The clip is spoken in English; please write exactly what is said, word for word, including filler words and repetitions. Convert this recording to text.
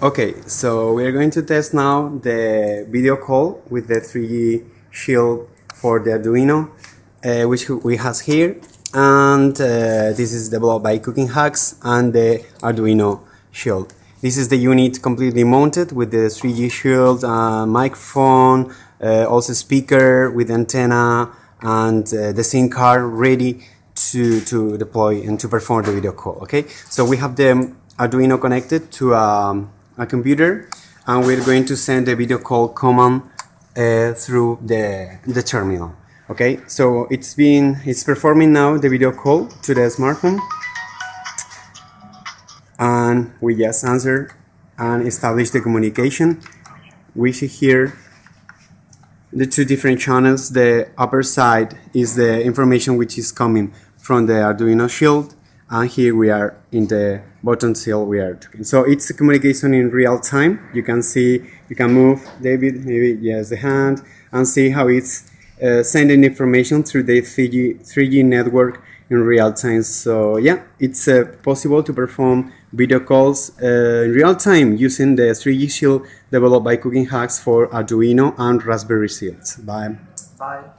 Okay, so we are going to test now the video call with the three G shield for the Arduino, uh, which we have here, and uh, this is developed by Cooking Hacks and the Arduino shield. This is the unit completely mounted with the three G shield, uh, microphone, uh, also speaker with antenna, and uh, the SIM card ready to, to deploy and to perform the video call. Okay, so we have the Arduino connected to um, a computer, and we're going to send the video call command uh, through the, the terminal. Okay, so it's been it's performing now the video call to the smartphone, and we just answer and establish the communication. We see here the two different channels. The upper side is the information which is coming from the Arduino shield, and here we are in the bottom seal we are talking. So it's a communication in real time. You can see, you can move David, maybe yes, the hand, and see how it's uh, sending information through the three G, three G network in real time. So yeah, it's uh, possible to perform video calls uh, in real time using the three G shield developed by Cooking Hacks for Arduino and Raspberry shields. Bye. Bye.